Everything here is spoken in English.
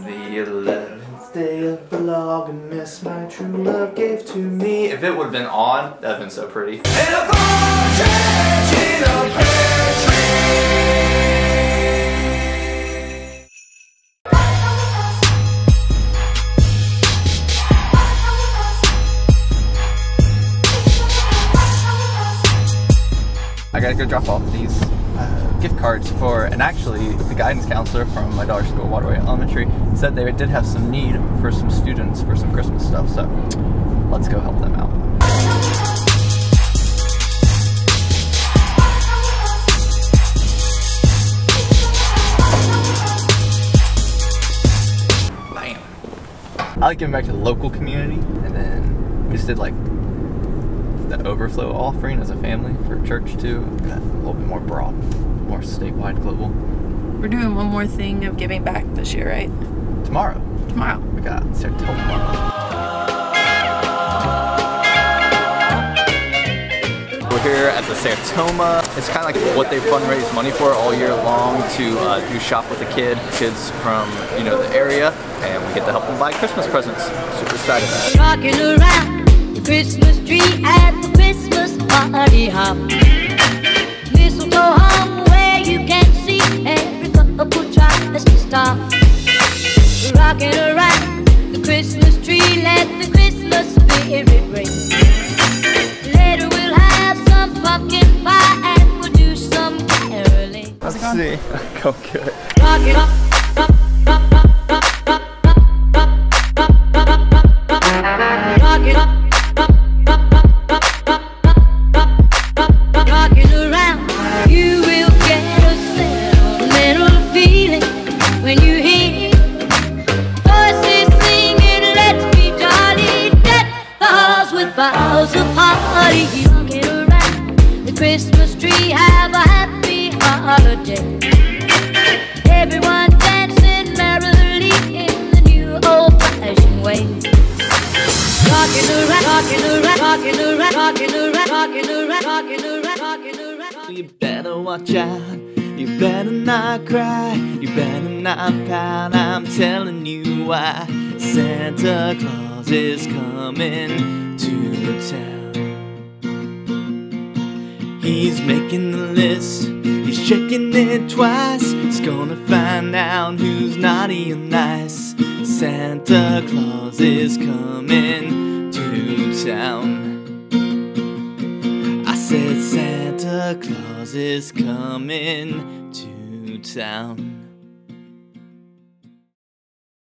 on the 11th day of the log, and miss my true love gave to me. If it would have been on, that would have been so pretty. In a partridge in a pear tree. I gotta go drop off these gift cards for, and actually the guidance counselor from my daughter's school, Waterway Elementary, said they did have some need for some students for some Christmas stuff, so let's go help them out. Bam! I like giving back to the local community, and then we just did like the overflow offering as a family for church too. Got a little bit more broad, more statewide, global. We're doing one more thing of giving back this year, right? Tomorrow. Tomorrow. We got Sertoma Club. We're here at the Sertoma. It's kind of like what they fundraise money for all year long to do shop with a kid, kids from, you know, the area, and we get to help them buy Christmas presents. Super excited. Rocking around Christmas tree at the Christmas party hop. Mistletoe hung where you can see every couple tries to stop. Rockin' around the Christmas tree, let the Christmas spirit ring. Later we'll have some pumpkin pie and we'll do some caroling. Let's see. Go good. Rock it up. Bowls of party, get around the Christmas tree, have a happy holiday. Everyone dancing merrily in the new old-fashioned way. Rockin' around, rockin' around, rockin' around, rockin' around, rockin' around, rockin' around, rockin' around. You better watch out, you better not cry, you better not pout, I'm telling you why. Santa Claus is coming to the town. He's making the list, he's checking it twice, he's gonna find out who's naughty and nice. Santa Claus is coming to town. I said Santa Claus is coming to town.